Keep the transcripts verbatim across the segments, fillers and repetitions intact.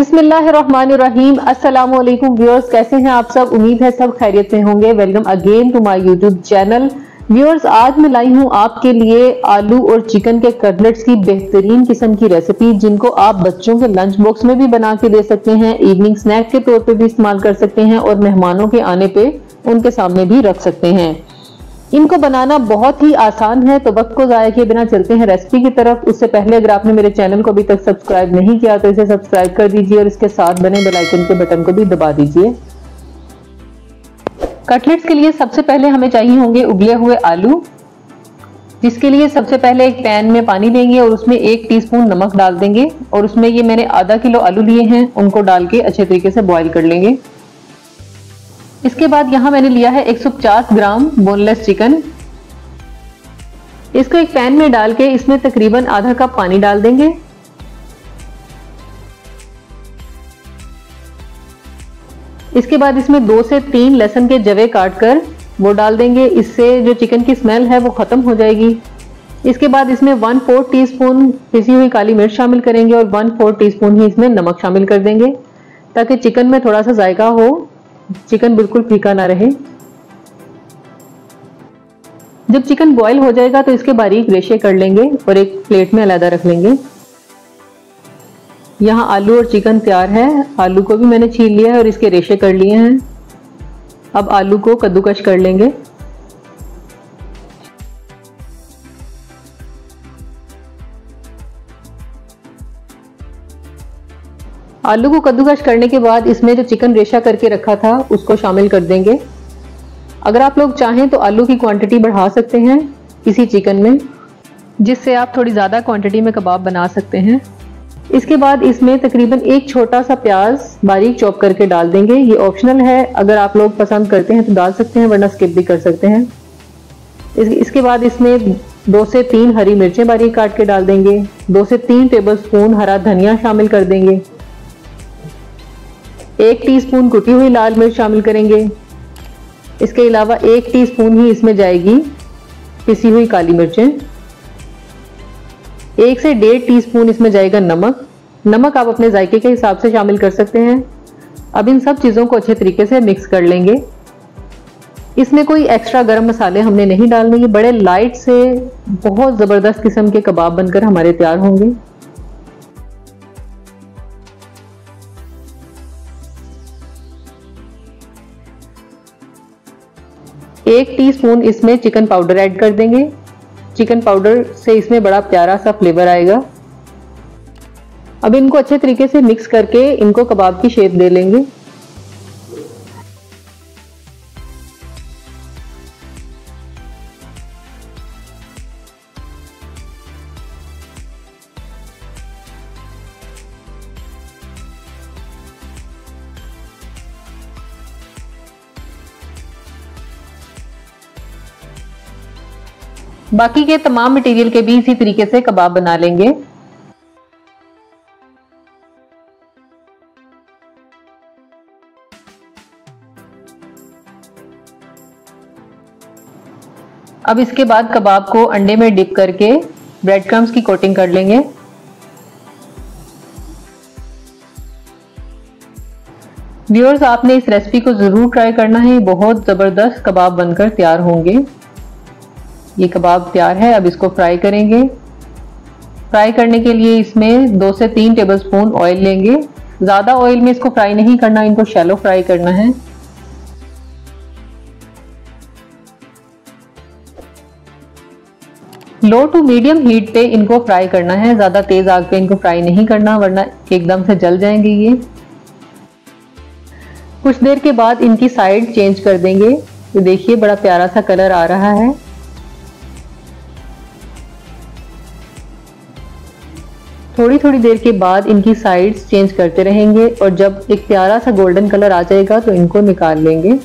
बिस्मिल्लाहिर्रहमानिर्रहीम। अस्सलाम वालेकुम व्यूअर्स, कैसे हैं आप सब? उम्मीद है सब खैरियत में होंगे। Welcome again to my YouTube channel. Viewers, आज मैं लाई हूँ आपके लिए आलू और चिकन के कटलेट्स की बेहतरीन किस्म की रेसिपी, जिनको आप बच्चों के लंच बॉक्स में भी बना के दे सकते हैं, इवनिंग स्नैक के तौर पर भी इस्तेमाल कर सकते हैं और मेहमानों के आने पर उनके सामने भी रख सकते हैं। इनको बनाना बहुत ही आसान है, तो वक्त को ज़ाया किए बिना चलते हैं रेसिपी की तरफ। उससे पहले अगर आपने मेरे चैनल को अभी तक सब्सक्राइब नहीं किया तो इसे सब्सक्राइब कर दीजिए और इसके साथ बने बेल आइकन के बटन को भी दबा दीजिए। कटलेट्स के लिए सबसे पहले हमें चाहिए होंगे उबले हुए आलू, जिसके लिए सबसे पहले एक पैन में पानी लेंगे और उसमें एक टीस्पून नमक डाल देंगे और उसमें ये मैंने आधा किलो आलू लिए हैं, उनको डाल के अच्छे तरीके से बॉयल कर लेंगे। इसके बाद यहाँ मैंने लिया है एक सौ पचास ग्राम बोनलेस चिकन। इसको एक पैन में डाल के इसमें तकरीबन आधा कप पानी डाल देंगे। इसके बाद इसमें दो से तीन लहसुन के जवे काट कर वो डाल देंगे, इससे जो चिकन की स्मेल है वो ख़त्म हो जाएगी। इसके बाद इसमें वन फोर्थ टी स्पून पिसी हुई काली मिर्च शामिल करेंगे और वन फोर्थ टी स्पून ही इसमें नमक शामिल कर देंगे, ताकि चिकन में थोड़ा सा जायका हो, चिकन बिल्कुल फीका ना रहे। जब चिकन बॉईल हो जाएगा तो इसके बारीक रेशे कर लेंगे और एक प्लेट में अलग रख लेंगे। यहाँ आलू और चिकन तैयार है। आलू को भी मैंने छील लिया है और इसके रेशे कर लिए हैं। अब आलू को कद्दूकश कर लेंगे। आलू को कद्दूकश करने के बाद इसमें जो चिकन रेशा करके रखा था उसको शामिल कर देंगे। अगर आप लोग चाहें तो आलू की क्वांटिटी बढ़ा सकते हैं इसी चिकन में, जिससे आप थोड़ी ज़्यादा क्वांटिटी में कबाब बना सकते हैं। इसके बाद इसमें तकरीबन एक छोटा सा प्याज बारीक चॉप करके डाल देंगे। ये ऑप्शनल है, अगर आप लोग पसंद करते हैं तो डाल सकते हैं, वरना स्किप भी कर सकते हैं। इसके बाद इसमें दो से तीन हरी मिर्चें बारीक काट के डाल देंगे। दो से तीन टेबल स्पून हरा धनिया शामिल कर देंगे। एक टीस्पून कुटी हुई लाल मिर्च शामिल करेंगे। इसके अलावा एक टीस्पून ही इसमें जाएगी पिसी हुई काली मिर्चें। एक से डेढ़ टीस्पून इसमें जाएगा नमक। नमक आप अपने जायके के हिसाब से शामिल कर सकते हैं। अब इन सब चीज़ों को अच्छे तरीके से मिक्स कर लेंगे। इसमें कोई एक्स्ट्रा गरम मसाले हमने नहीं डालने, ये बड़े लाइट से बहुत ज़बरदस्त किस्म के कबाब बनकर हमारे तैयार होंगे। एक टीस्पून इसमें चिकन पाउडर ऐड कर देंगे। चिकन पाउडर से इसमें बड़ा प्यारा सा फ्लेवर आएगा। अब इनको अच्छे तरीके से मिक्स करके इनको कबाब की शेप दे लेंगे। बाकी के तमाम मटेरियल के भी इसी तरीके से कबाब बना लेंगे। अब इसके बाद कबाब को अंडे में डिप करके ब्रेड क्रम्स की कोटिंग कर लेंगे। व्यूअर्स, आपने इस रेसिपी को जरूर ट्राई करना है, बहुत जबरदस्त कबाब बनकर तैयार होंगे। ये कबाब तैयार है, अब इसको फ्राई करेंगे। फ्राई करने के लिए इसमें दो से तीन टेबलस्पून ऑयल लेंगे। ज़्यादा ऑयल में इसको फ्राई नहीं करना, इनको शैलो फ्राई करना है। लो टू मीडियम हीट पे इनको फ्राई करना है, ज़्यादा तेज़ आग पे इनको फ्राई नहीं करना, वरना एकदम से जल जाएंगे ये। कुछ देर के बाद इनकी साइड चेंज कर देंगे। तो देखिए बड़ा प्यारा सा कलर आ रहा है। थोड़ी थोड़ी देर के बाद इनकी साइड्स चेंज करते रहेंगे और जब एक प्यारा सा गोल्डन कलर आ जाएगा तो इनको निकाल लेंगे।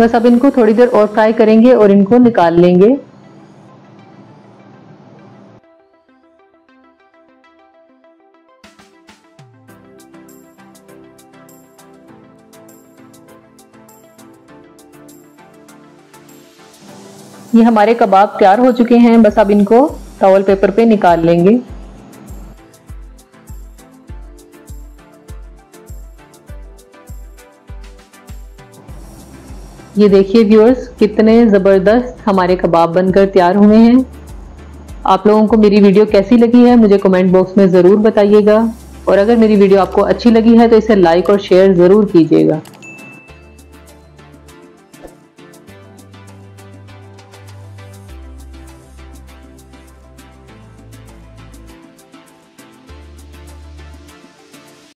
बस अब इनको थोड़ी देर और फ्राई करेंगे और इनको निकाल लेंगे। ये हमारे कबाब तैयार हो चुके हैं। बस अब इनको टॉवल पेपर पे निकाल लेंगे। ये देखिए व्यूअर्स, कितने ज़बरदस्त हमारे कबाब बनकर तैयार हुए हैं। आप लोगों को मेरी वीडियो कैसी लगी है मुझे कमेंट बॉक्स में ज़रूर बताइएगा, और अगर मेरी वीडियो आपको अच्छी लगी है तो इसे लाइक और शेयर ज़रूर कीजिएगा।